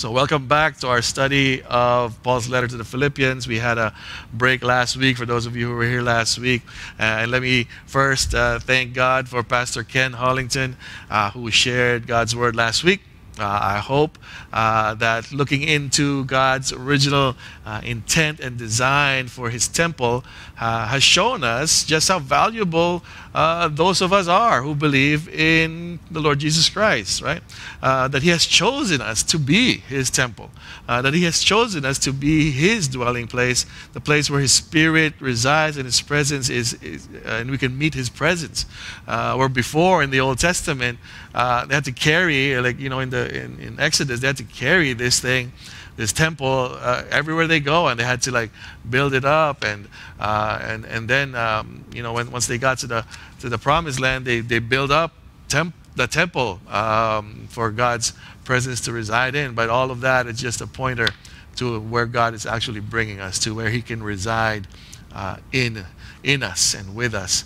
So welcome back to our study of Paul's letter to the Philippians. We had a break last week for those of you who were here last week. And let me first thank God for Pastor Ken Hollington, who shared God's word last week. I hope that looking into God's original intent and design for His temple has shown us just how valuable those of us are who believe in the Lord Jesus Christ, right? That He has chosen us to be His temple, that He has chosen us to be His dwelling place, the place where His Spirit resides and His presence and we can meet His presence. Where before in the Old Testament, they had to carry, like, you know, in Exodus, they had to carry this thing, this temple, everywhere they go, and they had to like build it up, and then you know, once they got to the promised land, they build up the temple for God's presence to reside in. But all of that is just a pointer to where God is actually bringing us to, where He can reside in us and with us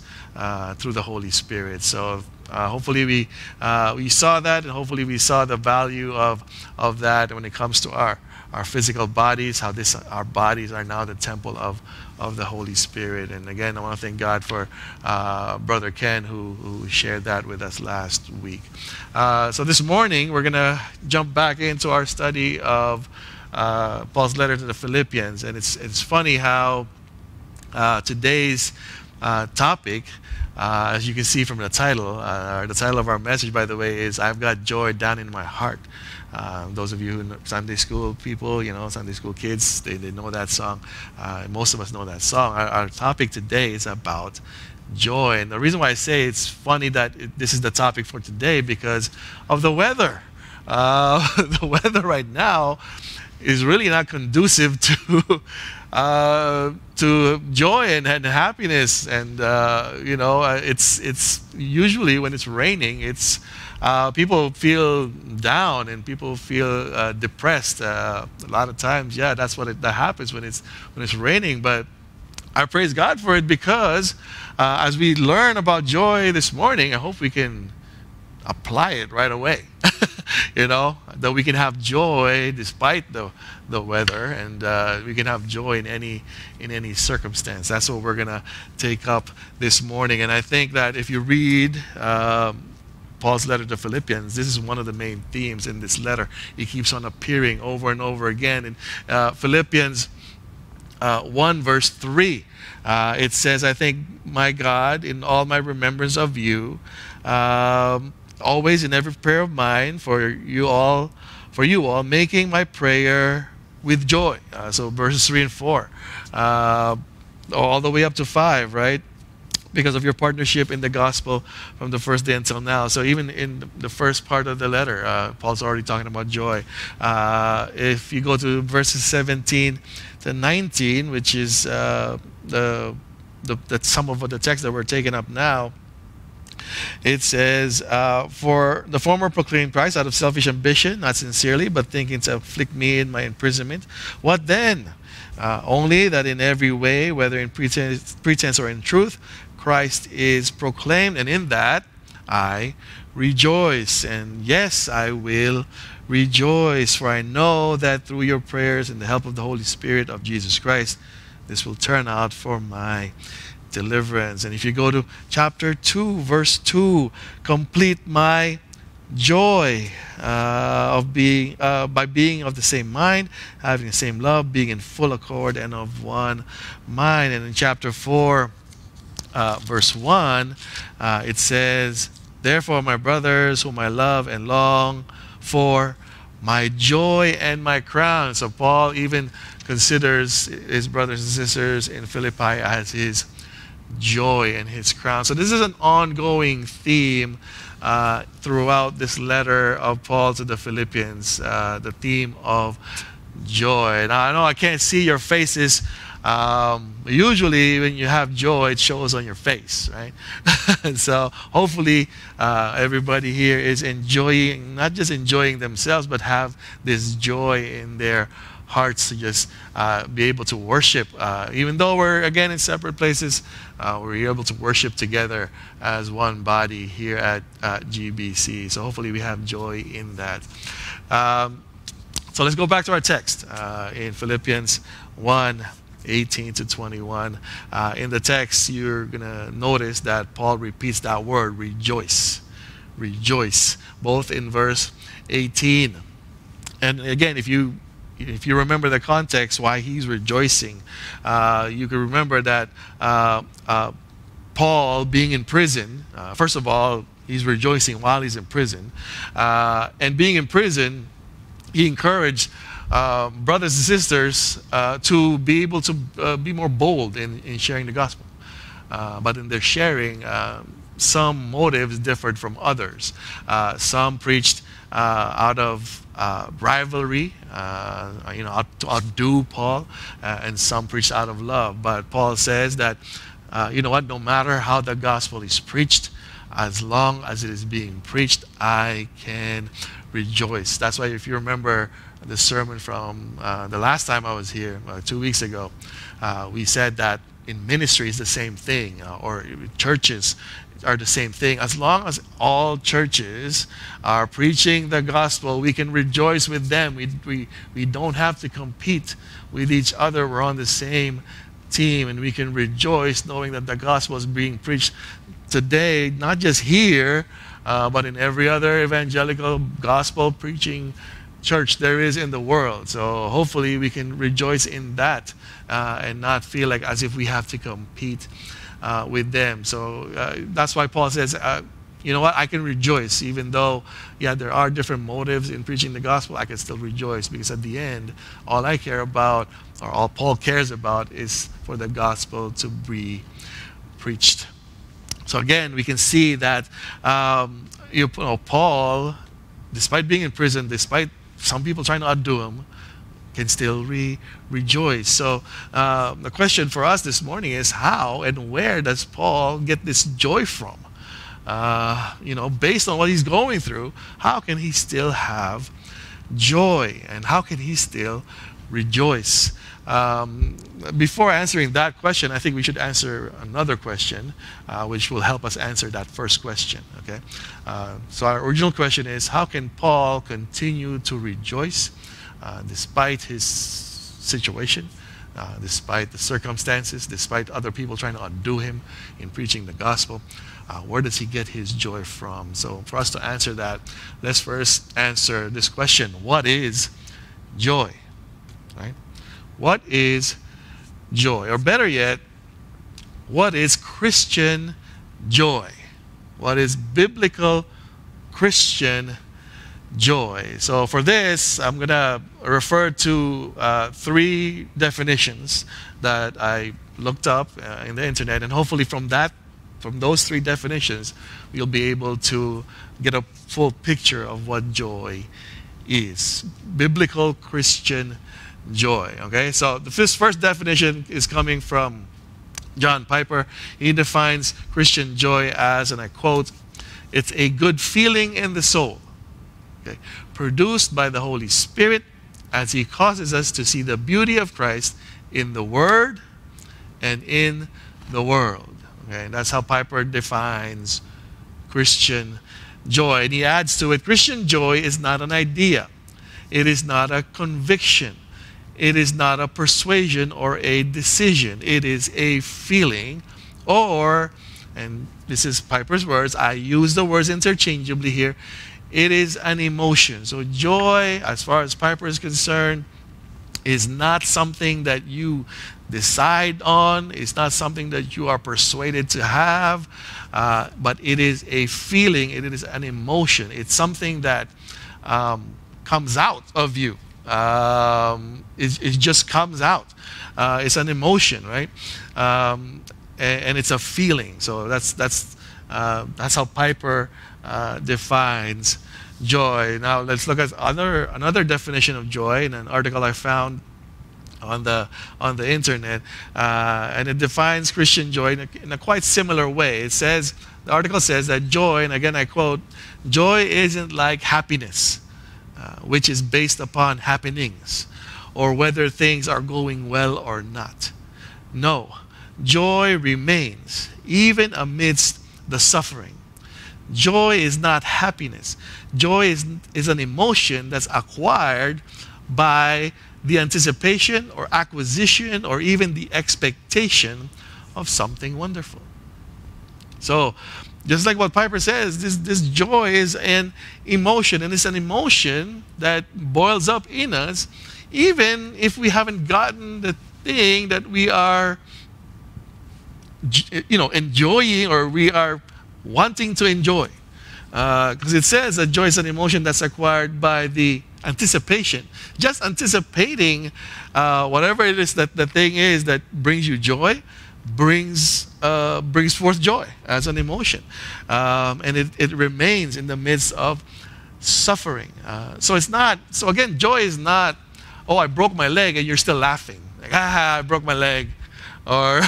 through the Holy Spirit. So. Hopefully we saw that, and hopefully we saw the value of that when it comes to our physical bodies, how our bodies are now the temple of the Holy Spirit. And again, I want to thank God for Brother Ken who shared that with us last week. So this morning, we're going to jump back into our study of Paul's letter to the Philippians. And it's funny how today's topic, as you can see from the title of our message, by the way, is I've Got Joy Down in My Heart. Those of you who know Sunday school people, you know, Sunday school kids, they know that song. Most of us know that song. Our topic today is about joy. And the reason why I say it's funny that this is the topic for today because of the weather. The weather right now is really not conducive to joy and happiness, and you know, it's usually when it's raining, it's people feel down and people feel depressed. A lot of times, yeah, that's what that happens when it's raining. But I praise God for it because as we learn about joy this morning, I hope we can apply it right away. You know, that we can have joy despite the weather, and we can have joy in any circumstance. That's what we're gonna take up this morning. And I think that if you read Paul's letter to Philippians, this is one of the main themes in this letter. It keeps on appearing over and over again. In Philippians 1 verse 3, it says, I thank my God in all my remembrance of you, always in every prayer of mine for you all, making my prayer with joy. So verses 3 and 4, all the way up to 5, right? Because of your partnership in the gospel from the first day until now. So even in the first part of the letter, Paul's already talking about joy. If you go to verses 17 to 19, which is some of the text that we're taking up now, it says, for the former proclaimed Christ out of selfish ambition, not sincerely, but thinking to afflict me in my imprisonment. What then? Only that in every way, whether in pretense or in truth, Christ is proclaimed, and in that I rejoice. And yes, I will rejoice, for I know that through your prayers and the help of the Holy Spirit of Jesus Christ, this will turn out for my deliverance. And if you go to chapter 2 verse 2, complete my joy by being of the same mind, having the same love, being in full accord and of one mind. And in chapter 4 verse 1, it says, therefore my brothers whom I love and long for, my joy and my crown. So Paul even considers his brothers and sisters in Philippi as his joy and his crown. So this is an ongoing theme throughout this letter of Paul to the Philippians, the theme of joy. Now I know I can't see your faces. Usually when you have joy, it shows on your face, right? So hopefully everybody here is enjoying, not just enjoying themselves, but have this joy in their hearts to just be able to worship. Even though we're again in separate places, we're able to worship together as one body here at GBC. So hopefully we have joy in that. So let's go back to our text in Philippians 1:18-21. In the text, you're going to notice that Paul repeats that word, rejoice. Rejoice, both in verse 18. And again, if you remember the context why he's rejoicing, you can remember that Paul being in prison, first of all, he's rejoicing while he's in prison. And being in prison, he encouraged brothers and sisters to be able to be more bold in sharing the gospel. But in their sharing, some motives differed from others. Some preached out of rivalry, to outdo Paul, and some preached out of love. But Paul says that, you know what, no matter how the gospel is preached, as long as it is being preached, I can rejoice. That's why, if you remember the sermon from the last time I was here, 2 weeks ago, we said that in ministry is the same thing, or churches are the same thing. As long as all churches are preaching the gospel, we can rejoice with them. We don't have to compete with each other. We're on the same team, and we can rejoice knowing that the gospel is being preached today, not just here, but in every other evangelical gospel preaching church there is in the world. So hopefully we can rejoice in that and not feel like as if we have to compete with them. So that's why Paul says, you know what, I can rejoice. Even though, yeah, there are different motives in preaching the gospel, I can still rejoice, because at the end, all I care about, or all Paul cares about, is for the gospel to be preached. So again, we can see that Paul, despite being in prison, despite some people trying to outdo him, can still rejoice. So the question for us this morning is, how and where does Paul get this joy from? Based on what he's going through, how can he still have joy? And how can he still rejoice? Before answering that question, I think we should answer another question, which will help us answer that first question. Okay? So our original question is, how can Paul continue to rejoice despite his situation, despite the circumstances, despite other people trying to outdo him in preaching the gospel? Where does he get his joy from? So for us to answer that, let's first answer this question. What is joy? Right? What is joy? Or better yet, what is Christian joy? What is biblical Christian joy? So for this, I'm going to refer to three definitions that I looked up in the internet, and hopefully from those three definitions, you'll be able to get a full picture of what joy is. Biblical Christian joy. Okay, so the first definition is coming from John Piper. He defines Christian joy as, and I quote, "It's a good feeling in the soul, okay, produced by the Holy Spirit as He causes us to see the beauty of Christ in the Word and in the world." Okay, and that's how Piper defines Christian joy. And he adds to it, Christian joy is not an idea. It is not a conviction. It is not a persuasion or a decision. It is a feeling, or, and this is Piper's words, I use the words interchangeably here, it is an emotion. So joy, as far as Piper is concerned, is not something that you decide on. It's not something that you are persuaded to have, but it is a feeling. It is an emotion. It's something that comes out of you. It just comes out. It's an emotion, right? And it's a feeling. So that's how Piper defines joy. Now let's look at another definition of joy in an article I found on the internet, and it defines Christian joy in a quite similar way. It says, the article says that joy, and again I quote, "Joy isn't like happiness, which is based upon happenings, or whether things are going well or not. No, joy remains, even amidst the suffering. Joy is not happiness. Joy is an emotion that's acquired by the anticipation or acquisition or even the expectation of something wonderful. So, just like what Piper says, this joy is an emotion, and it's an emotion that boils up in us even if we haven't gotten the thing that we are, you know, enjoying or we are wanting to enjoy. Because it says that joy is an emotion that's acquired by the anticipation. Just anticipating whatever it is that the thing is that brings you joy brings forth joy as an emotion. And it remains in the midst of suffering. So it's not, so again, joy is not, oh, I broke my leg and you're still laughing. Like, ah, I broke my leg. Or,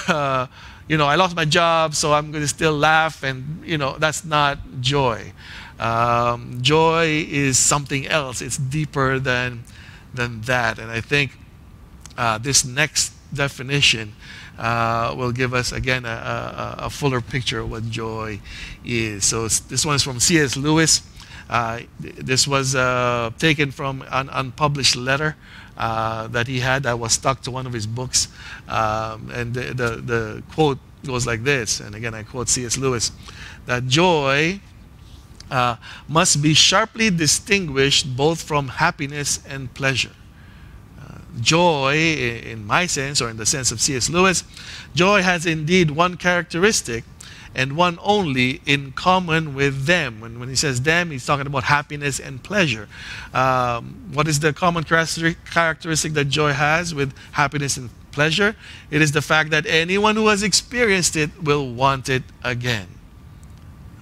you know, I lost my job, so I'm going to still laugh. And, you know, that's not joy. Joy is something else. It's deeper than that. And I think this next definition will give us, again, a fuller picture of what joy is. So this one is from C.S. Lewis. This was taken from an unpublished letter that he had that was stuck to one of his books. And the quote goes like this, and again I quote C.S. Lewis, that joy must be sharply distinguished both from happiness and pleasure. Joy, in my sense, or in the sense of C.S. Lewis, joy has indeed one characteristic, and one only, in common with them. And when he says them, he's talking about happiness and pleasure. What is the common characteristic that joy has with happiness and pleasure? It is the fact that anyone who has experienced it will want it again.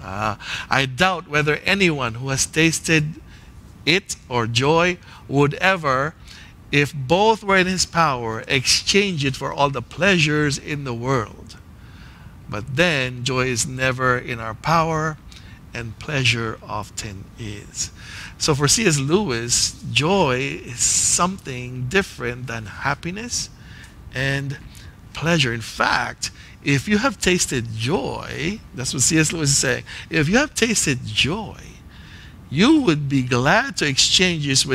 I doubt whether anyone who has tasted it or joy would ever, if both were in his power, exchange it for all the pleasures in the world. But then, joy is never in our power, and pleasure often is. So for C.S. Lewis, joy is something different than happiness and pleasure. In fact, if you have tasted joy, that's what C.S. Lewis is saying, if you have tasted joy, you would be glad to exchange this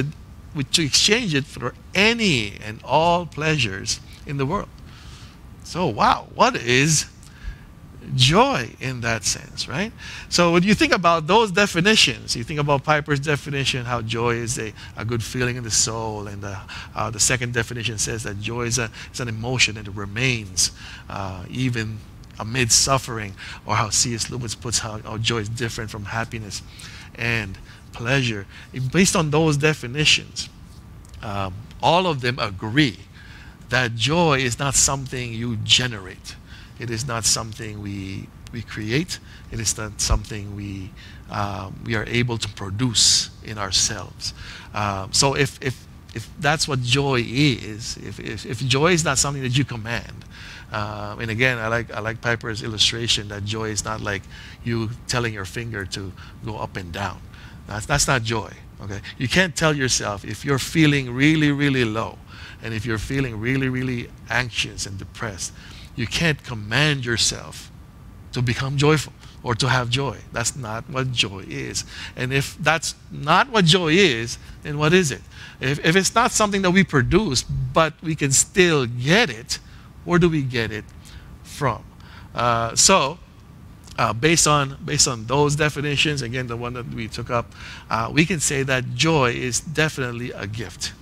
to exchange it for any and all pleasures in the world. So wow, what is joy in that sense, right? So when you think about those definitions, you think about Piper's definition, how joy is a good feeling in the soul, and the second definition says that joy is an emotion and it remains even amid suffering, or how C.S. Lewis puts how joy is different from happiness and pleasure. Based on those definitions, all of them agree that joy is not something you generate. It is not something we create. It is not something we are able to produce in ourselves. So if that's what joy is, if joy is not something that you command, and again, I like Piper's illustration that joy is not like you telling your finger to go up and down. That's not joy. Okay, you can't tell yourself if you're feeling really, really low, and if you're feeling really, really anxious and depressed. You can't command yourself to become joyful or to have joy. That's not what joy is. And if that's not what joy is, then what is it? If it's not something that we produce, but we can still get it, where do we get it from? Based on those definitions, again, the one that we took up, we can say that joy is definitely a gift.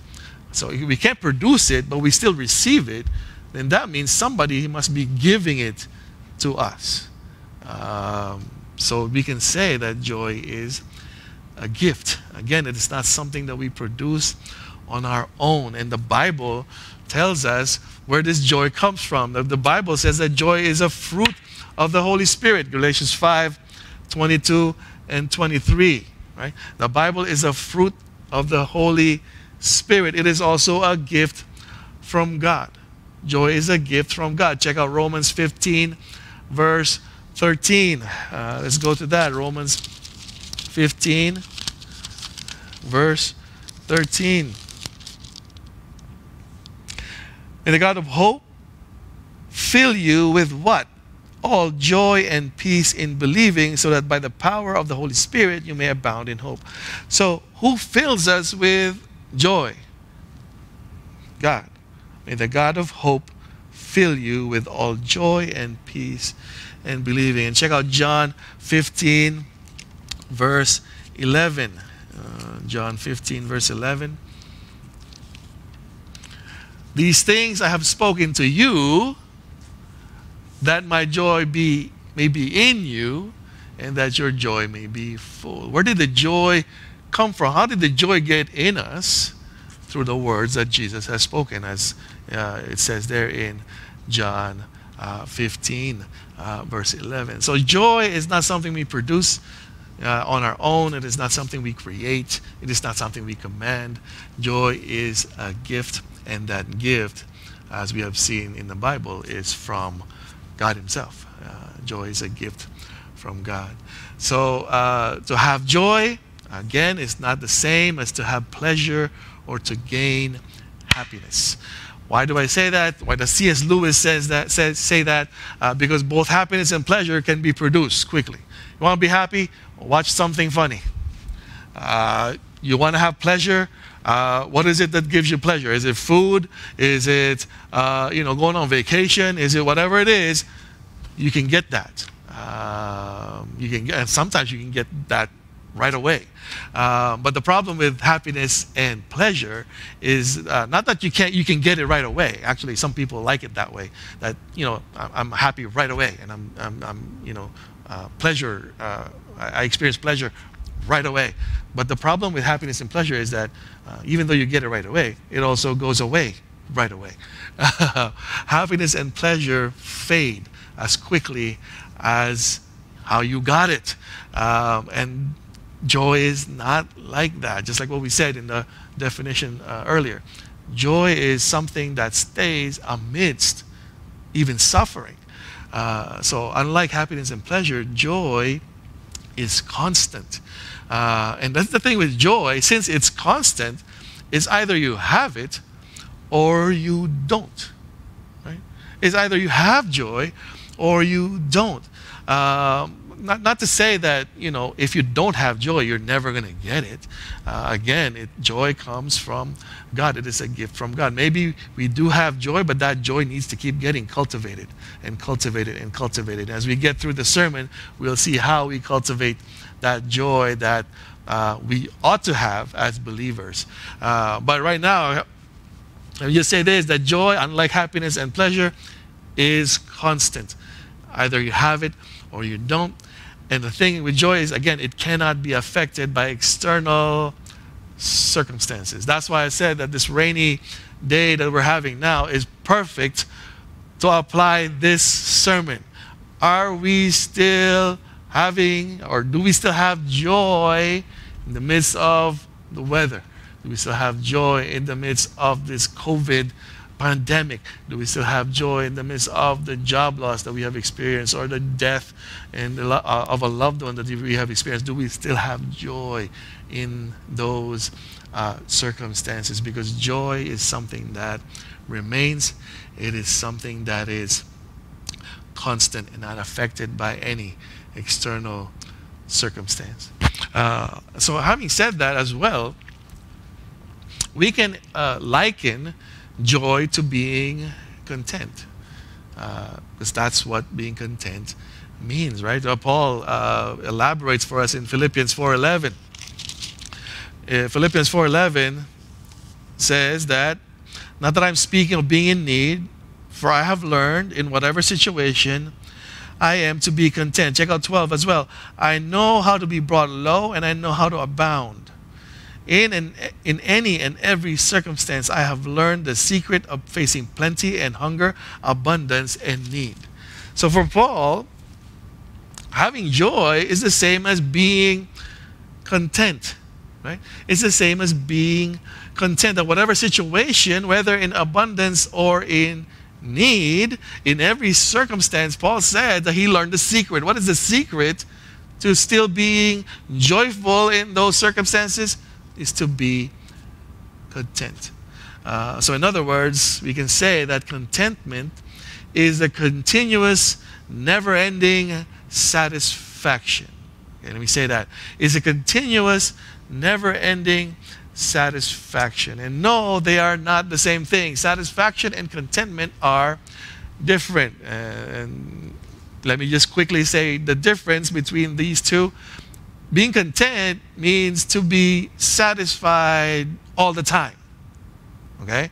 So we can't produce it, but we still receive it. Then that means somebody must be giving it to us. So we can say that joy is a gift. Again, it is not something that we produce on our own. And the Bible tells us where this joy comes from. The Bible says that joy is a fruit of the Holy Spirit. Galatians 5:22 and 23. Right? The Bible is a fruit of the Holy Spirit. It is also a gift from God. Joy is a gift from God. Check out Romans 15:13. Let's go to that. Romans 15:13. May the God of hope fill you with what? All joy and peace in believing, so that by the power of the Holy Spirit you may abound in hope. So who fills us with joy? God. May the God of hope fill you with all joy and peace and believing. And check out John 15, verse 11. John 15, verse 11. These things I have spoken to you, that my joy may be in you, and that your joy may be full. Where did the joy come from? How did the joy get in us? Through the words that Jesus has spoken, as it says there in John 15, verse 11. So joy is not something we produce on our own. It is not something we create. It is not something we command. Joy is a gift, and that gift, as we have seen in the Bible, is from God himself. Joy is a gift from God. So to have joy, again, is not the same as to have pleasure or to gain happiness. Why do I say that? Why does C.S. Lewis say that? Because both happiness and pleasure can be produced quickly. You want to be happy? Watch something funny. You want to have pleasure? What is it that gives you pleasure? Is it food? Is it going on vacation? Is it whatever it is? You can get that. And sometimes you can get that right away. But the problem with happiness and pleasure is not that you can get it right away. Actually, some people like it that way. That I'm happy right away, and I experience pleasure right away. But the problem with happiness and pleasure is that even though you get it right away, it also goes away right away. Happiness and pleasure fade as quickly as how you got it, and joy is not like that, just like what we said in the definition earlier. Joy is something that stays amidst even suffering. So unlike happiness and pleasure, joy is constant. And that's the thing with joy. Since it's constant, it's either you have it or you don't. Right? It's either you have joy or you don't. Not to say that, if you don't have joy, you're never going to get it. Joy comes from God. It is a gift from God. Maybe we do have joy, but that joy needs to keep getting cultivated and cultivated and cultivated. As we get through the sermon, we'll see how we cultivate that joy that we ought to have as believers. But right now, I will just say this, that joy, unlike happiness and pleasure, is constant. Either you have it or you don't. And the thing with joy is, again, it cannot be affected by external circumstances. That's why I said that this rainy day that we're having now is perfect to apply this sermon. Are we still having, or do we still have joy in the midst of the weather? Do we still have joy in the midst of this COVID pandemic? Do we still have joy in the midst of the job loss that we have experienced, or the death of a loved one that we have experienced? Do we still have joy in those circumstances? Because joy is something that remains. It is something that is constant and not affected by any external circumstance. So having said that as well, we can liken joy to being content, because that's what being content means, right? Paul elaborates for us in Philippians 4:11. Philippians 4:11 says that, not that I'm speaking of being in need, for I have learned in whatever situation I am to be content. Check out 12 as well. I know how to be brought low, and I know how to abound. In any and every circumstance, I have learned the secret of facing plenty and hunger, abundance and need. So for Paul, having joy is the same as being content, right? It's the same as being content in whatever situation, whether in abundance or in need, in every circumstance. Paul said that he learned the secret. What is the secret to still being joyful in those circumstances? Is to be content. So in other words, we can say that contentment is a continuous, never-ending satisfaction. Okay, let me say that. It's a continuous, never-ending satisfaction. And no, they are not the same thing. Satisfaction and contentment are different. And let me just quickly say the difference between these two. Being content means to be satisfied all the time. Okay?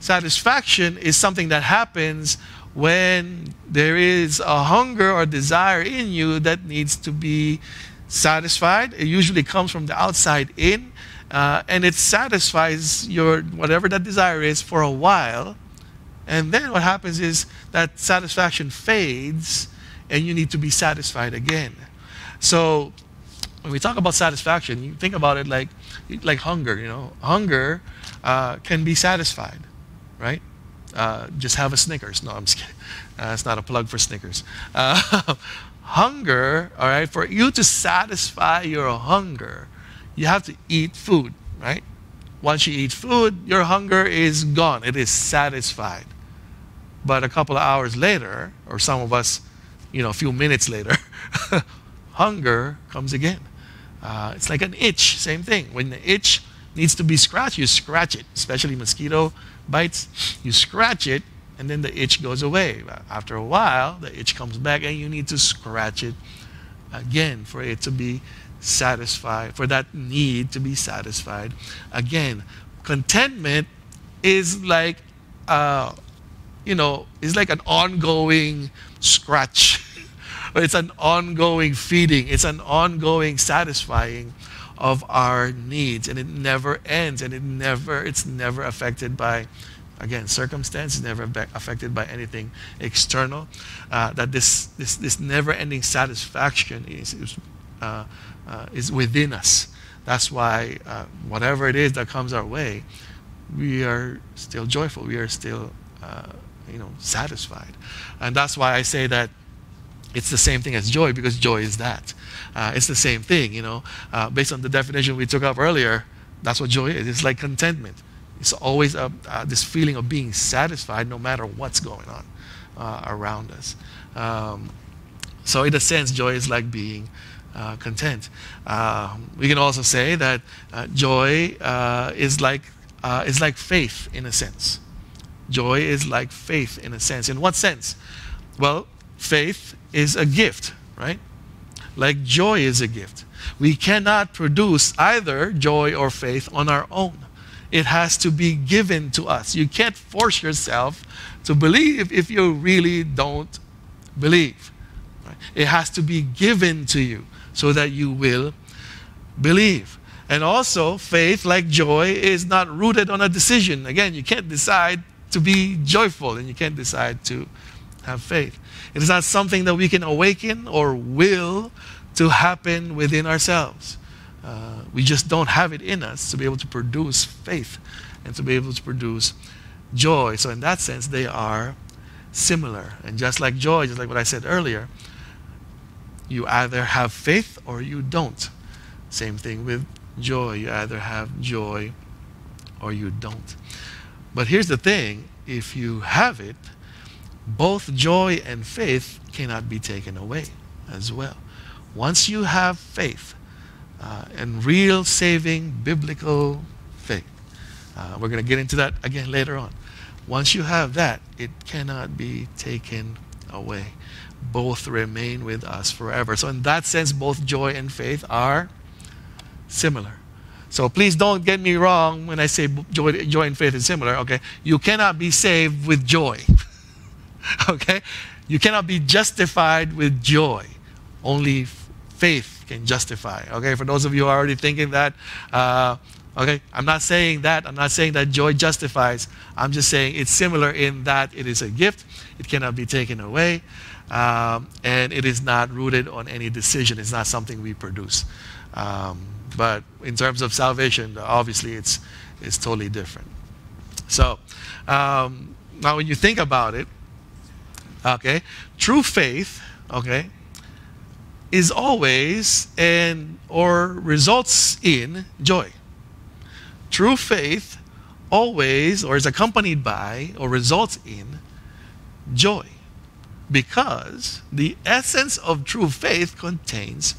Satisfaction is something that happens when there is a hunger or desire in you that needs to be satisfied. It usually comes from the outside in, and it satisfies your whatever that desire is for a while. And then what happens is that satisfaction fades and you need to be satisfied again. So when we talk about satisfaction, you think about it like hunger, you know. Hunger can be satisfied, right? Just have a Snickers. No, I'm just kidding. It's not a plug for Snickers. Hunger, all right, for you to satisfy your hunger, you have to eat food, right? Once you eat food, your hunger is gone. It is satisfied. But a couple of hours later, or some of us, you know, a few minutes later, hunger comes again. It's like an itch, same thing. When the itch needs to be scratched, you scratch it, especially mosquito bites. You scratch it, and then the itch goes away. After a while, the itch comes back, and you need to scratch it again for it to be satisfied, for that need to be satisfied again. Contentment is like, you know, it's like an ongoing scratch. It's an ongoing feeding. It's an ongoing satisfying of our needs, and it never ends, and it's never affected by, again, circumstance. It's never affected by anything external. That this never-ending satisfaction is within us. That's why whatever it is that comes our way, we are still joyful. We are still, you know, satisfied, and that's why I say that. It's the same thing as joy, because joy is that. It's the same thing, you know. Based on the definition we took up earlier, that's what joy is. It's like contentment. It's always this feeling of being satisfied no matter what's going on around us. So in a sense, joy is like being content. We can also say that joy is like faith in a sense. Joy is like faith in a sense. In what sense? Well, faith is a gift, right? Like joy is a gift. We cannot produce either joy or faith on our own. It has to be given to us. You can't force yourself to believe if you really don't believe. Right? It has to be given to you so that you will believe. And also, faith, like joy, is not rooted on a decision. Again, you can't decide to be joyful, and you can't decide to have faith. It is not something that we can awaken or will to happen within ourselves. We just don't have it in us to be able to produce faith and to be able to produce joy. So in that sense, they are similar. And just like joy, just like what I said earlier, you either have faith or you don't. Same thing with joy. You either have joy or you don't. But here's the thing. If you have it, both joy and faith cannot be taken away as well. Once you have faith, and real saving biblical faith, we're going to get into that again later on. Once you have that, it cannot be taken away. Both remain with us forever. So in that sense, both joy and faith are similar. So please don't get me wrong when I say joy and faith is similar. Okay, you cannot be saved with joy. Okay? You cannot be justified with joy. Only faith can justify. Okay? For those of you who are already thinking that, okay, I'm not saying that. I'm not saying that joy justifies. I'm just saying it's similar in that it is a gift. It cannot be taken away. And it is not rooted on any decision. It's not something we produce. But in terms of salvation, obviously it's totally different. So, now when you think about it, okay, true faith, okay, is always and or results in joy. True faith always or is accompanied by or results in joy, because the essence of true faith contains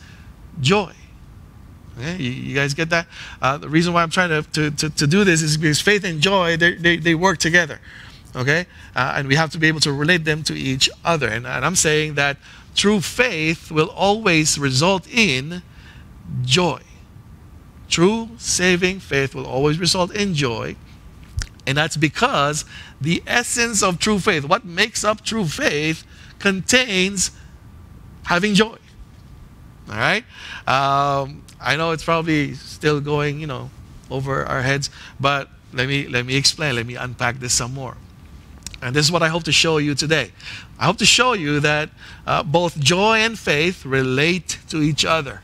joy. Okay? You guys get that? The reason why I'm trying to do this is because faith and joy, they work together. Okay? And we have to be able to relate them to each other. And I'm saying that true faith will always result in joy. True saving faith will always result in joy. And that's because the essence of true faith, what makes up true faith, contains having joy. All right? I know it's probably still going, you know, over our heads, but let me explain. Let me unpack this some more. And this is what I hope to show you today. I hope to show you that both joy and faith relate to each other,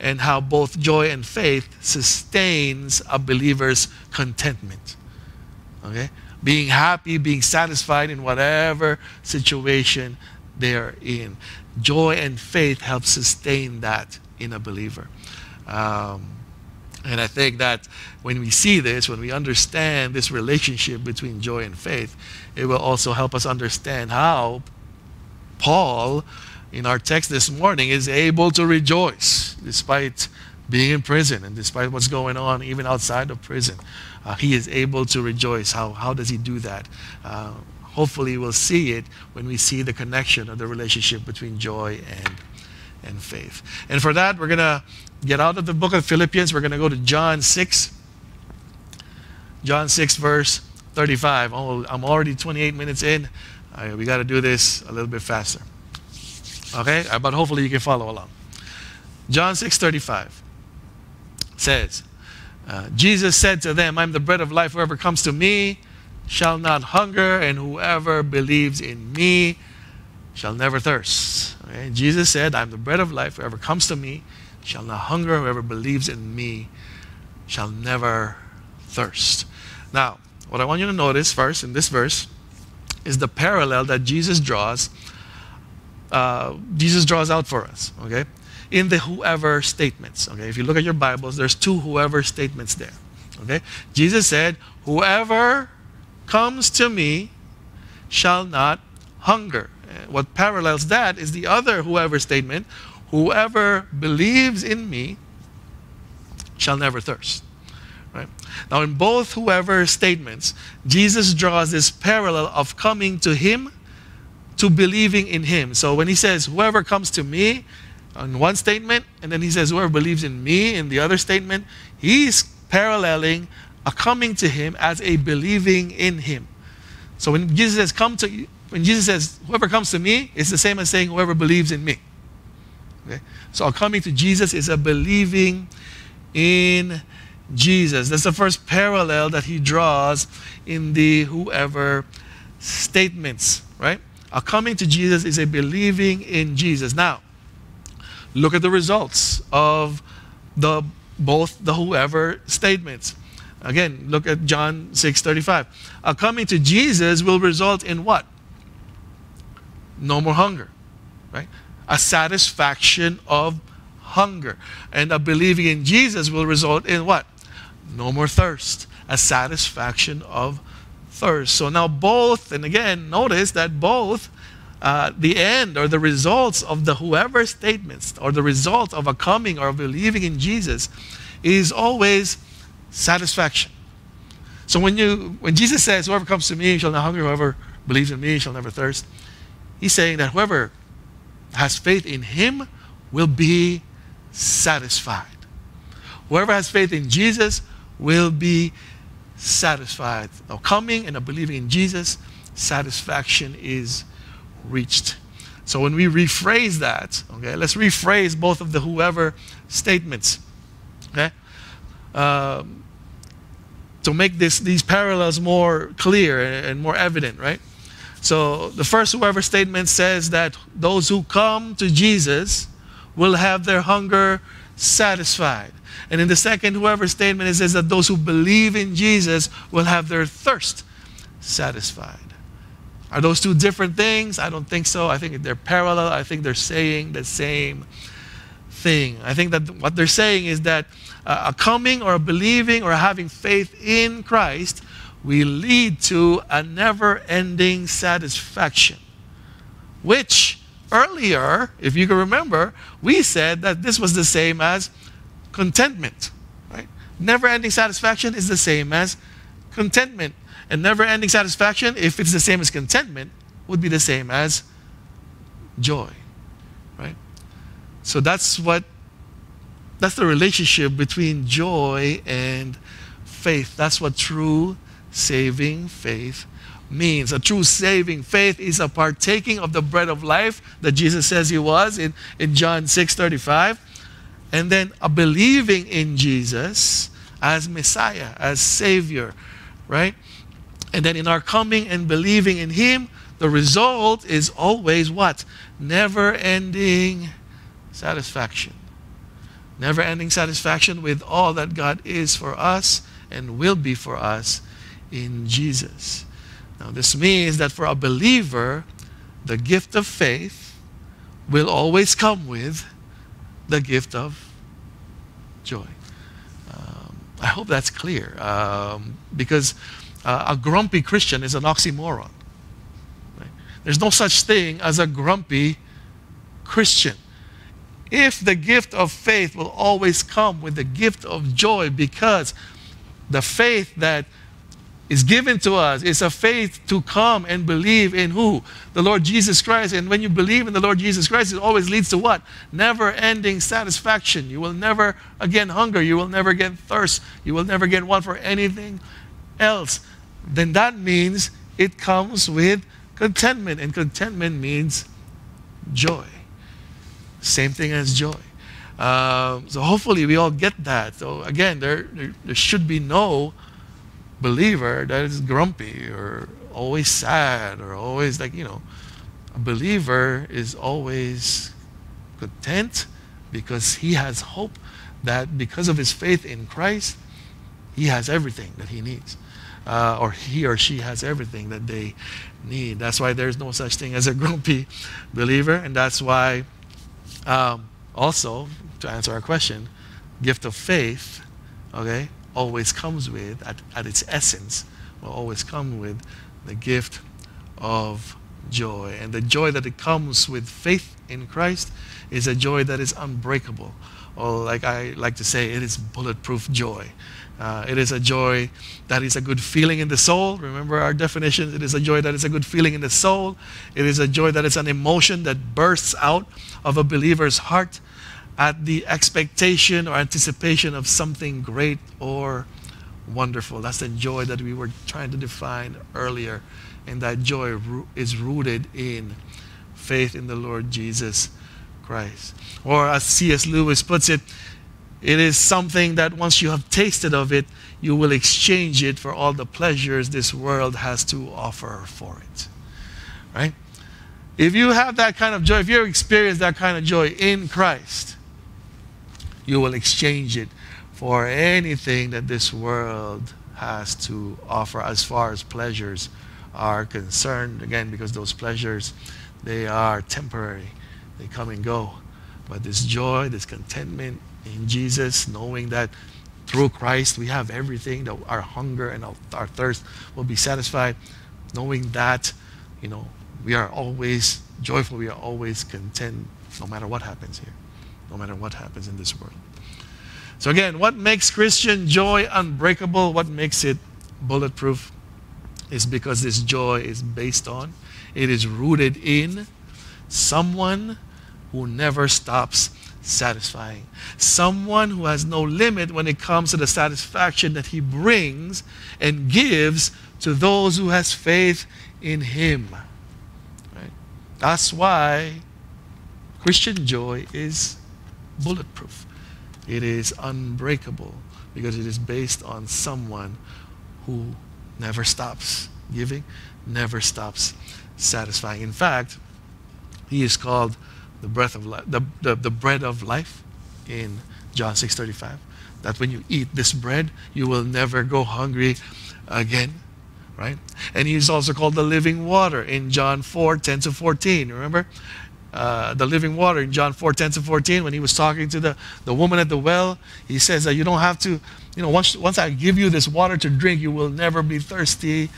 and how both joy and faith sustains a believer's contentment. Okay? Being happy, being satisfied in whatever situation they are in. Joy and faith help sustain that in a believer. And I think that when we see this, when we understand this relationship between joy and faith, it will also help us understand how Paul, in our text this morning, is able to rejoice despite being in prison and despite what's going on even outside of prison. He is able to rejoice. How does he do that? Hopefully we'll see it when we see the connection or the relationship between joy and faith. And for that, we're going to get out of the book of Philippians. We're going to go to John 6. John 6, verse 35. Oh, I'm already 28 minutes in. We got to do this a little bit faster. Okay? But hopefully you can follow along. John 6:35 says, Jesus said to them, I'm the bread of life. Whoever comes to me shall not hunger, and whoever believes in me shall never thirst. Okay? Jesus said, I'm the bread of life. Whoever comes to me shall not hunger. Whoever believes in me shall never thirst. Now, what I want you to notice first in this verse is the parallel that Jesus draws. out for us. Okay? In the whoever statements. Okay? If you look at your Bibles, there's two whoever statements there. Okay? Jesus said, whoever comes to me shall not hunger. What parallels that is the other whoever statement, whoever believes in me shall never thirst. Right? Now in both whoever statements, Jesus draws this parallel of coming to him to believing in him. So when he says, whoever comes to me in one statement, and then he says, whoever believes in me in the other statement, he's paralleling a coming to him as a believing in him. So when Jesus says, whoever comes to me, it's the same as saying, whoever believes in me. Okay? So coming to Jesus is a believing in Jesus. That's the first parallel that he draws in the whoever statements, right? A coming to Jesus is a believing in Jesus. Now, look at the results of both the whoever statements. Again, look at John 6:35. A coming to Jesus will result in what? No more hunger, right? A satisfaction of hunger. And a believing in Jesus will result in what? No more thirst. A satisfaction of thirst. So now both, and again, notice that both the end or the results of the whoever statements or the result of a coming or believing in Jesus is always satisfaction. So when Jesus says, whoever comes to me shall not hunger, whoever believes in me shall never thirst, he's saying that whoever has faith in him will be satisfied. Whoever has faith in Jesus will be satisfied. Now, coming and believing in Jesus, satisfaction is reached. So when we rephrase that, okay, let's rephrase both of the whoever statements. Okay? To make these parallels more clear and more evident, right? So the first whoever statement says that those who come to Jesus will have their hunger satisfied. And in the second whoever statement, it says that those who believe in Jesus will have their thirst satisfied. Are those two different things? I don't think so. I think they're parallel. I think they're saying the same thing. I think that what they're saying is that a coming or a believing or having faith in Christ will lead to a never-ending satisfaction, which earlier, if you can remember, we said that this was the same as contentment. Right? Never-ending satisfaction is the same as contentment. And never-ending satisfaction, if it's the same as contentment, would be the same as joy. Right? So that's the relationship between joy and faith. That's what true saving faith means. A true saving faith is a partaking of the bread of life that Jesus says he was in John 6:35. And then a believing in Jesus as Messiah, as Savior, right? And then in our coming and believing in him, the result is always what? Never-ending satisfaction. Never-ending satisfaction with all that God is for us and will be for us in Jesus. Now, this means that for a believer, the gift of faith will always come with the gift of joy. I hope that's clear, because a grumpy Christian is an oxymoron. Right? There's no such thing as a grumpy Christian. If the gift of faith will always come with the gift of joy, because the faith that is given to us is a faith to come and believe in who? The Lord Jesus Christ. And when you believe in the Lord Jesus Christ, it always leads to what? Never-ending satisfaction. You will never again hunger. You will never again thirst. You will never again want for anything else. Then that means it comes with contentment. And contentment means joy. Same thing as joy. So hopefully we all get that. So again, there should be no believer that is grumpy or always sad or always like, you know, a believer is always content because he has hope that because of his faith in Christ, he has everything that he needs. Or he or she has everything that they need. That's why there's no such thing as a grumpy believer. And that's why also, to answer our question, gift of faith, okay, always comes with, at its essence, will always come with the gift of joy. And the joy that it comes with faith in Christ is a joy that is unbreakable. Or like I like to say, it is bulletproof joy. It is a joy that is a good feeling in the soul. Remember our definitions. It is a joy that is a good feeling in the soul. It is a joy that is an emotion that bursts out of a believer's heart at the expectation or anticipation of something great or wonderful. That's the joy that we were trying to define earlier. And that joy is rooted in faith in the Lord Jesus Christ. Or as C.S. Lewis puts it, it is something that once you have tasted of it, you will exchange it for all the pleasures this world has to offer for it. Right? If you have that kind of joy, if you experience that kind of joy in Christ, you will exchange it for anything that this world has to offer as far as pleasures are concerned. Again, because those pleasures, they are temporary. They come and go. But this joy, this contentment in Jesus, knowing that through Christ we have everything, that our hunger and our thirst will be satisfied, knowing that, you know, we are always joyful, we are always content, no matter what happens here, no matter what happens in this world. So again, what makes Christian joy unbreakable, what makes it bulletproof, is because this joy is based on, it is rooted in someone who never stops satisfying. Someone who has no limit when it comes to the satisfaction that he brings and gives to those who has faith in him. Right? That's why Christian joy is bulletproof. It is unbreakable because it is based on someone who never stops giving, never stops satisfying. In fact, he is called the breath of life, the bread of life in John 6:35, that when you eat this bread, you will never go hungry again, right? And he is also called the living water in John 4:10 to 14. Remember, the living water in John 4:10 to 14. When he was talking to the woman at the well, he says that you don't have to, you know, once I give you this water to drink, you will never be thirsty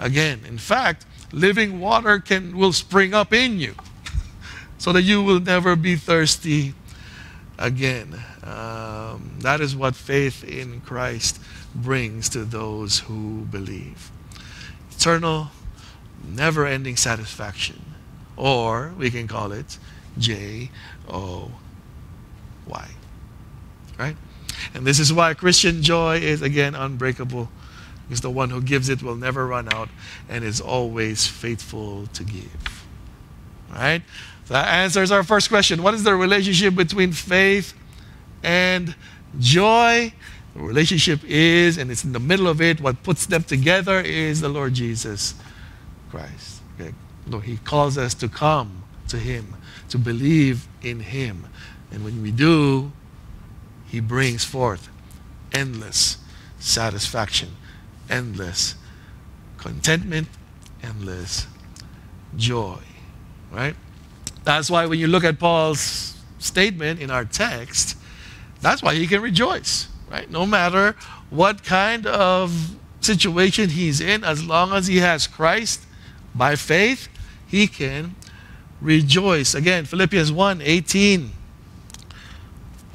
again. In fact, living water will spring up in you, so that you will never be thirsty again. That is what faith in Christ brings to those who believe. Eternal, never-ending satisfaction. Or we can call it J-O-Y. Right? And this is why Christian joy is, again, unbreakable. Because the one who gives it will never run out and is always faithful to give. All right? So that answers our first question. What is the relationship between faith and joy? The relationship is, and it's in the middle of it, what puts them together is the Lord Jesus Christ. Okay? Lord, He calls us to come to Him, to believe in Him. And when we do, He brings forth endless satisfaction, endless contentment, endless joy, right? That's why when you look at Paul's statement in our text, that's why he can rejoice, right? No matter what kind of situation he's in, as long as he has Christ by faith, he can rejoice. Again, Philippians 1:18,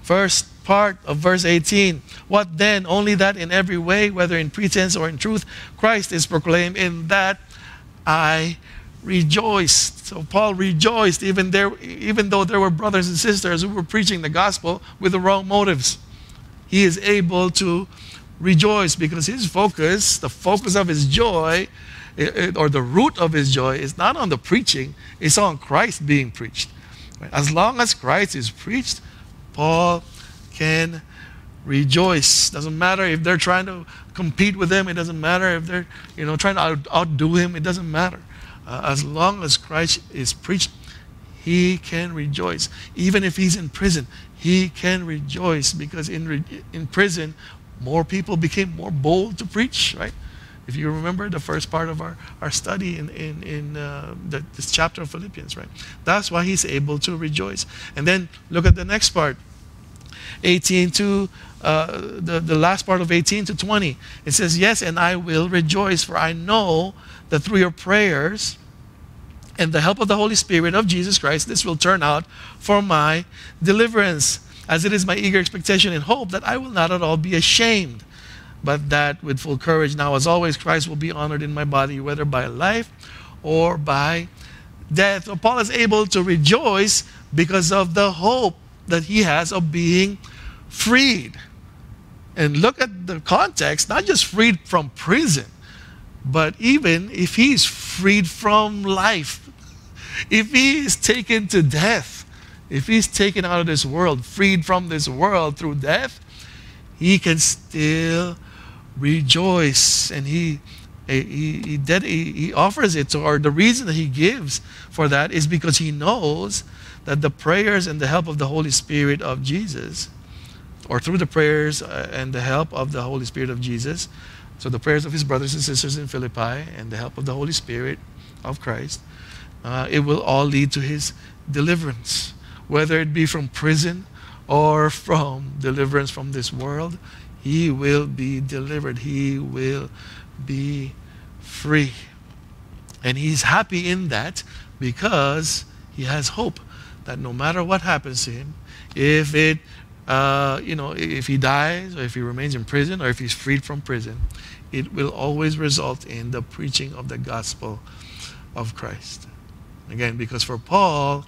first part of verse 18. What then? Only that in every way, whether in pretense or in truth, Christ is proclaimed, in that I rejoiced. So Paul rejoiced even though there were brothers and sisters who were preaching the gospel with the wrong motives. He is able to rejoice because his focus, the focus of his joy, or the root of his joy, is not on the preaching, it's on Christ being preached. As long as Christ is preached, Paul can rejoice. Doesn't matter if they're trying to compete with him. It doesn't matter if they're, you know, trying to outdo him. It doesn't matter. As long as Christ is preached, he can rejoice. Even if he's in prison, he can rejoice, because in prison, more people became more bold to preach, right? If you remember the first part of our study in this chapter of Philippians, right? That's why he's able to rejoice. And then look at the next part. 18 to the last part of 18 to 20. It says, yes, and I will rejoice, for I know that through your prayers and the help of the Holy Spirit of Jesus Christ, this will turn out for my deliverance, as it is my eager expectation and hope that I will not at all be ashamed, but that with full courage now as always Christ will be honored in my body, whether by life or by death. So Paul is able to rejoice because of the hope that he has of being freed. And look at the context, not just freed from prison, but even if he's freed from life, if he is taken to death, if he's taken out of this world, freed from this world through death, he can still rejoice. And he offers it to, or the reason that he gives for that is because he knows that the prayers and the help of the Holy Spirit of Jesus, or through the prayers and the help of the Holy Spirit of Jesus, so the prayers of his brothers and sisters in Philippi and the help of the Holy Spirit of Christ, it will all lead to his deliverance. Whether it be from prison or from deliverance from this world, he will be delivered. He will be free. And he's happy in that because he has hope that no matter what happens to him, if it, if he dies, or if he remains in prison, or if he's freed from prison, it will always result in the preaching of the gospel of Christ. Again, because for Paul,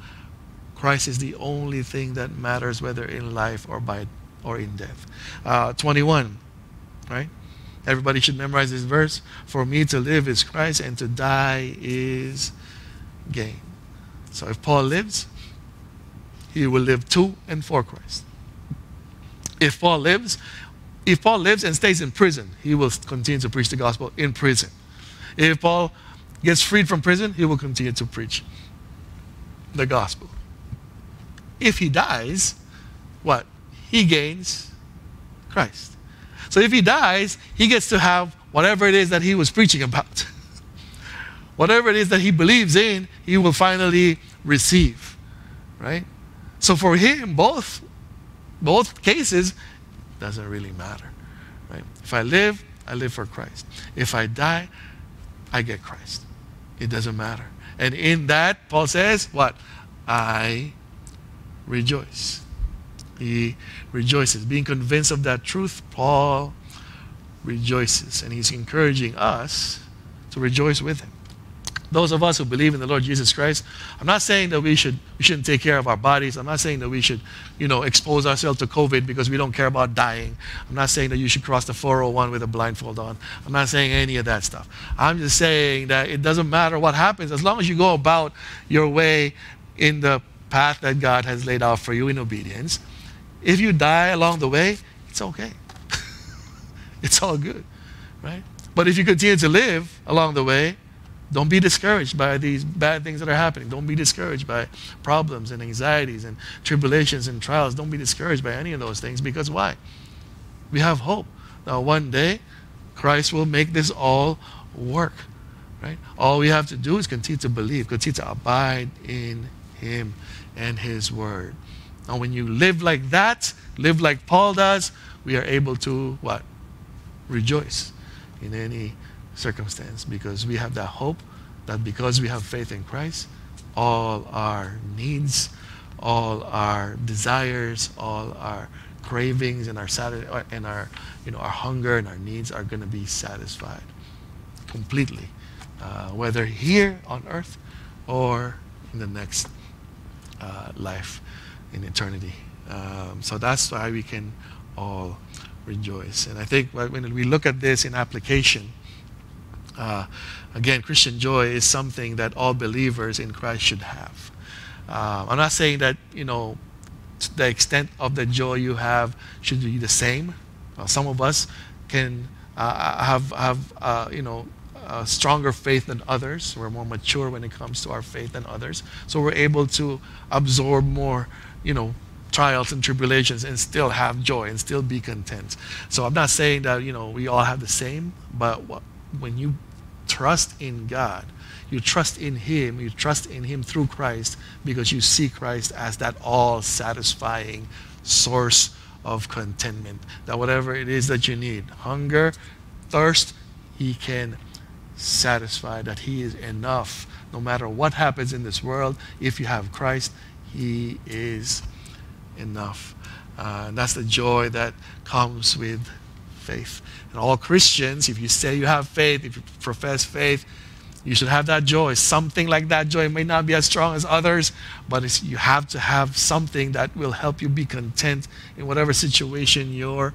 Christ is the only thing that matters, whether in life or in death. 21, right? Everybody should memorize this verse. For me to live is Christ, and to die is gain. So if Paul lives, he will live to and for Christ. If Paul lives and stays in prison, he will continue to preach the gospel in prison. If Paul gets freed from prison, he will continue to preach the gospel. If he dies, what? He gains Christ. So if he dies, he gets to have whatever it is that he was preaching about. Whatever it is that he believes in, he will finally receive, right? So for him, both cases doesn't really matter, right? If I live for Christ. If I die, I get Christ. It doesn't matter. And in that, Paul says, what? I rejoice. He rejoices. Being convinced of that truth, Paul rejoices. And he's encouraging us to rejoice with him. Those of us who believe in the Lord Jesus Christ, I'm not saying that we shouldn't take care of our bodies. I'm not saying that we should, expose ourselves to COVID because we don't care about dying. I'm not saying that you should cross the 401 with a blindfold on. I'm not saying any of that stuff. I'm just saying that it doesn't matter what happens as long as you go about your way in the path that God has laid out for you in obedience. If you die along the way, it's okay. It's all good, right? But if you continue to live along the way, don't be discouraged by these bad things that are happening. Don't be discouraged by problems and anxieties and tribulations and trials. Don't be discouraged by any of those things, because why? We have hope. Now one day, Christ will make this all work, right? All we have to do is continue to believe, continue to abide in Him and His Word. Now when you live like that, live like Paul does, we are able to what? Rejoice in any circumstance, because we have that hope that because we have faith in Christ, all our needs, all our desires, all our cravings and our hunger and our needs are going to be satisfied completely, whether here on earth or in the next life in eternity. So that's why we can all rejoice. And I think when we look at this in application, again, Christian joy is something that all believers in Christ should have. I'm not saying that, the extent of the joy you have should be the same. Some of us can have stronger faith than others. We're more mature when it comes to our faith than others. So we're able to absorb more, trials and tribulations and still have joy and still be content. So I'm not saying that, we all have the same, but when you trust in God, you trust in Him through Christ, because you see Christ as that all-satisfying source of contentment. That whatever it is that you need, hunger, thirst, He can satisfy, that He is enough. No matter what happens in this world, if you have Christ, He is enough. And that's the joy that comes with faith. And all Christians, if you say you have faith, if you profess faith, you should have that joy. Something like that joy. It may not be as strong as others, but you have to have something that will help you be content in whatever situation you're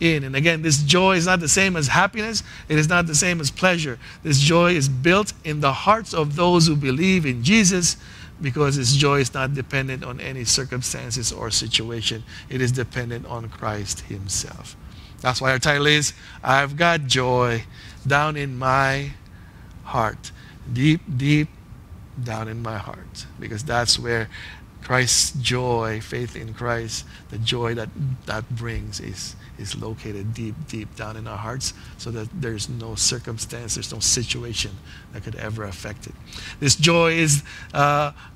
in. And again, this joy is not the same as happiness. It is not the same as pleasure. This joy is built in the hearts of those who believe in Jesus, because this joy is not dependent on any circumstances or situation. It is dependent on Christ Himself. That's why our title is, I've Got Joy Down in My Heart. Deep, deep down in my heart. Because that's where Christ's joy, faith in Christ, the joy that brings is located deep, deep down in our hearts, so that there's no circumstance, there's no situation that could ever affect it. This joy is,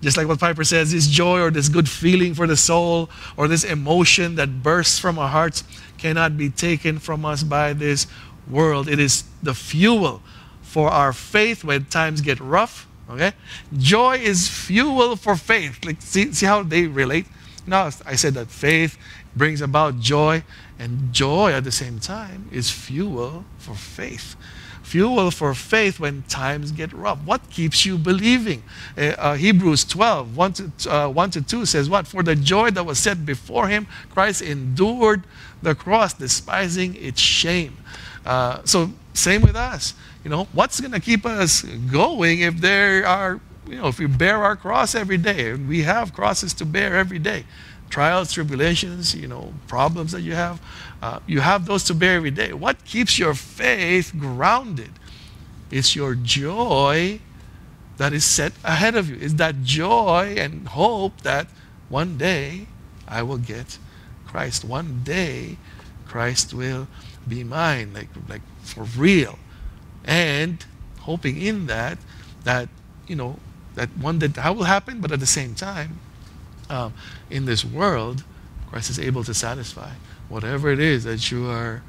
just like what Piper says, this joy or this good feeling for the soul or this emotion that bursts from our hearts cannot be taken from us by this world. It is the fuel for our faith when times get rough. Okay? Joy is fuel for faith. Like, see how they relate? Now, I said that faith brings about joy, and joy at the same time is fuel for faith. Fuel for faith when times get rough. What keeps you believing? Hebrews 12, 1 to 2 says what? For the joy that was set before Him, Christ endured the cross, despising its shame. So same with us. What's going to keep us going if there are, if we bear our cross every day, and we have crosses to bear every day, trials, tribulations, problems that you have those to bear every day. What keeps your faith grounded? It's your joy that is set ahead of you. It's that joy and hope that one day I will get Christ. One day Christ will be mine, like for real. And hoping in that one day that will happen, but at the same time, in this world, Christ is able to satisfy whatever it is that you are,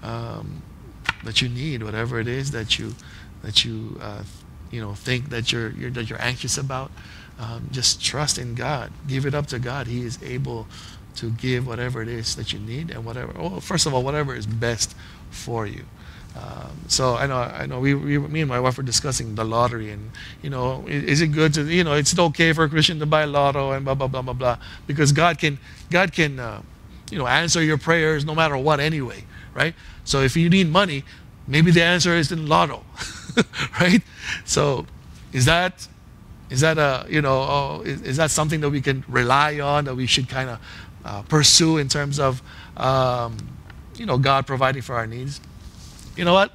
that you need, whatever it is that you think that you're anxious about. Just trust in God. Give it up to God. He is able to give whatever it is that you need and whatever. Oh, first of all, whatever is best for you. So I know. Me and my wife were discussing the lottery, and you know, is it good to, you know, it's okay for a Christian to buy lotto and blah blah blah blah blah, because God can you know, answer your prayers no matter what anyway, right? So if you need money, maybe the answer is in lotto, right? So is that a, you know, is that something that we can rely on, that we should kind of pursue in terms of you know, God providing for our needs? You know what?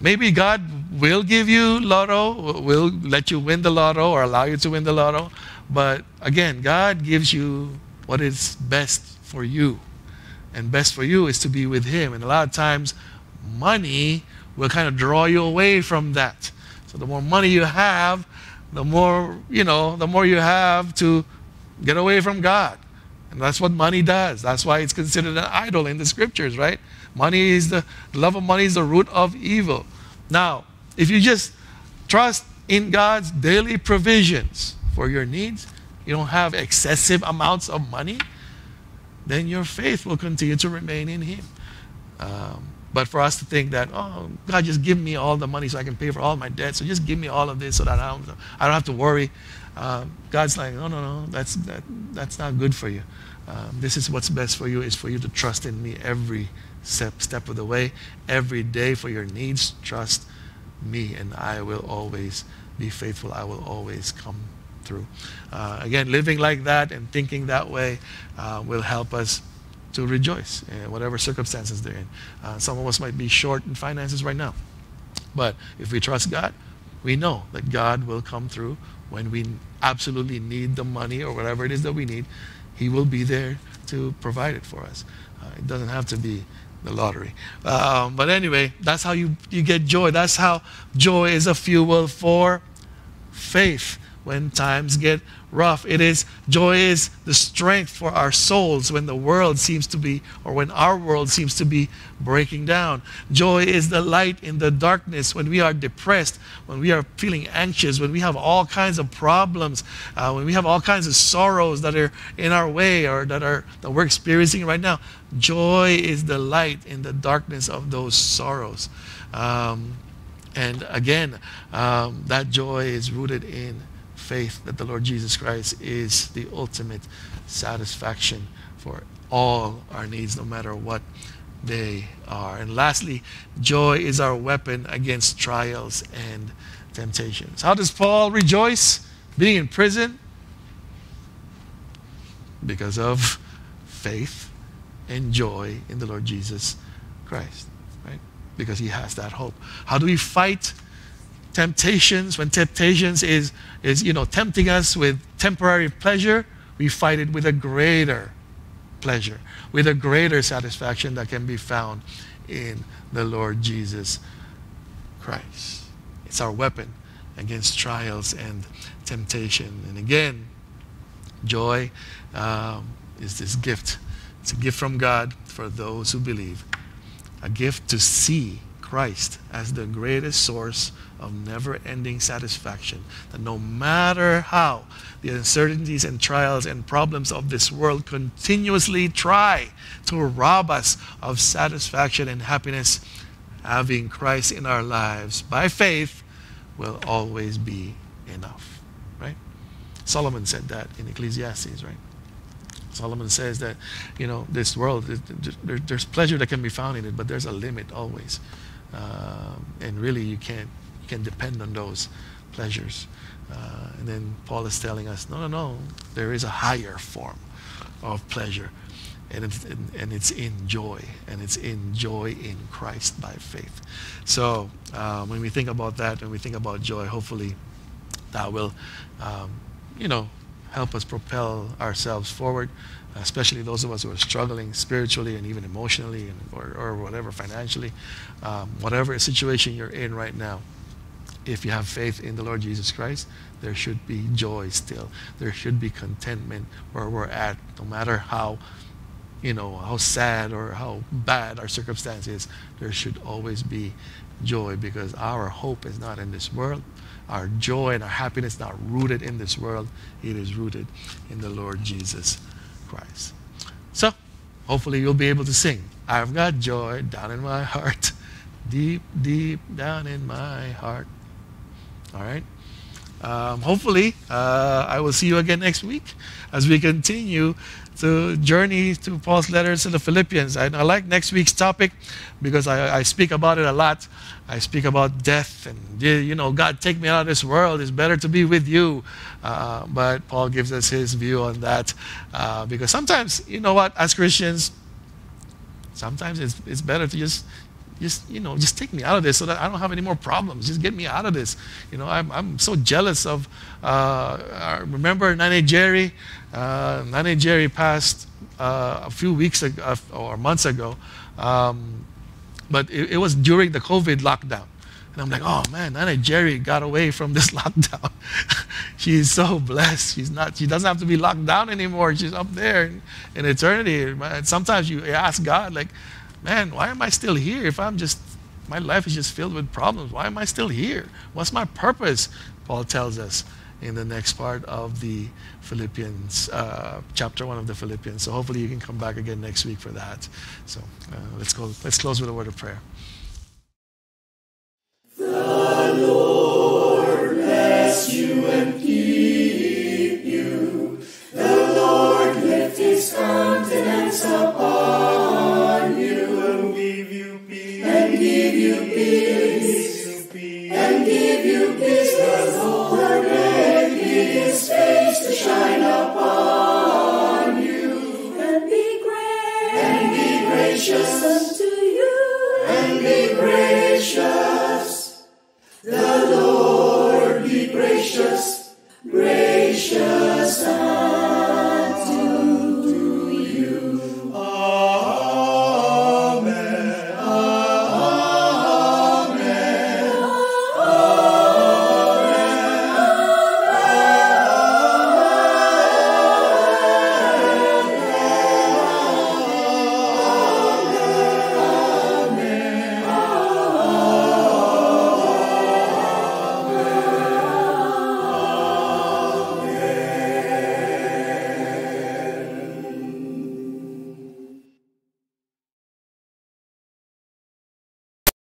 Maybe God will give you lotto, will let you win the lotto or allow you to win the lotto. But again, God gives you what is best for you. And best for you is to be with Him. And a lot of times, money will kind of draw you away from that. So the more money you have, the more, you know, the more you have to get away from God. And that's what money does. That's why it's considered an idol in the scriptures, right? Money is the love of money is the root of evil. Now, if you just trust in God's daily provisions for your needs, you don't have excessive amounts of money, then your faith will continue to remain in Him. But for us to think that, oh, God, just give me all the money so I can pay for all my debts, so just give me all of this so that I don't have to worry. God's like, no, no, no, that's not good for you. This is what's best for you, is for you to trust in Me every step of the way, every day for your needs. Trust Me, and I will always be faithful. I will always come through. Again, living like that and thinking that way will help us to rejoice in whatever circumstances they're in. Some of us might be short in finances right now, but if we trust God, we know that God will come through when we absolutely need the money or whatever it is that we need. He will be there to provide it for us. It doesn't have to be the lottery. But anyway, that's how you get joy. That's how joy is a fuel for faith when times get rough. Joy is the strength for our souls when the world seems to be, or when our world seems to be breaking down. Joy is the light in the darkness when we are depressed, when we are feeling anxious, when we have all kinds of problems, when we have all kinds of sorrows that are in our way or that we're experiencing right now. Joy is the light in the darkness of those sorrows. And again, that joy is rooted in faith that the Lord Jesus Christ is the ultimate satisfaction for all our needs, no matter what they are. And lastly, joy is our weapon against trials and temptations. How does Paul rejoice being in prison? Because of faith and joy in the Lord Jesus Christ, right? Because he has that hope. How do we fight temptations? When temptations is you know, tempting us with temporary pleasure, we fight it with a greater pleasure, with a greater satisfaction that can be found in the Lord Jesus Christ. It's our weapon against trials and temptation. And again, joy is this gift. It's a gift from God for those who believe. A gift to see Christ as the greatest source of never-ending satisfaction, that no matter how the uncertainties and trials and problems of this world continuously try to rob us of satisfaction and happiness, having Christ in our lives by faith will always be enough, right? Solomon said that in Ecclesiastes, right? Solomon says that, you know, this world, there's pleasure that can be found in it, but there's a limit always. And really you can depend on those pleasures. And then Paul is telling us, no, no, no, there is a higher form of pleasure. And it's in joy. And it's in joy in Christ by faith. So when we think about that, when we think about joy, hopefully that will, you know, help us propel ourselves forward, especially those of us who are struggling spiritually and even emotionally and, or whatever, financially. Whatever situation you're in right now, if you have faith in the Lord Jesus Christ, there should be joy still. There should be contentment where we're at, no matter how, you know, how sad or how bad our circumstance is. There should always be joy, because our hope is not in this world. Our joy and our happiness is not rooted in this world. It is rooted in the Lord Jesus Christ. So hopefully you'll be able to sing. I've got joy down in my heart, deep, deep down in my heart. All right. Hopefully, I will see you again next week as we continue to journey to Paul's letters to the Philippians. I like next week's topic because I speak about it a lot. I speak about death and, you know, God, take me out of this world. It's better to be with you. But Paul gives us his view on that because sometimes, you know what, as Christians, sometimes it's better to just take me out of this so that I don't have any more problems. Just get me out of this. You know, I'm so jealous of, I remember Nana Jerry. Nana Jerry passed a few weeks ago, or months ago. But it was during the COVID lockdown. And I'm like, oh man, Nana Jerry got away from this lockdown. She's so blessed. She doesn't have to be locked down anymore. She's up there in eternity. Sometimes you ask God, like, man, why am I still here? If my life is just filled with problems. Why am I still here? What's my purpose? Paul tells us in the next part of the Philippians, chapter 1 of the Philippians. So hopefully you can come back again next week for that. So let's go. Let's close with a word of prayer. The Lord bless you and keep you. The Lord lift his countenance upon you. And give you peace, the Lord make his face to shine upon you, and be gracious unto you, and be gracious. The Lord be gracious, gracious.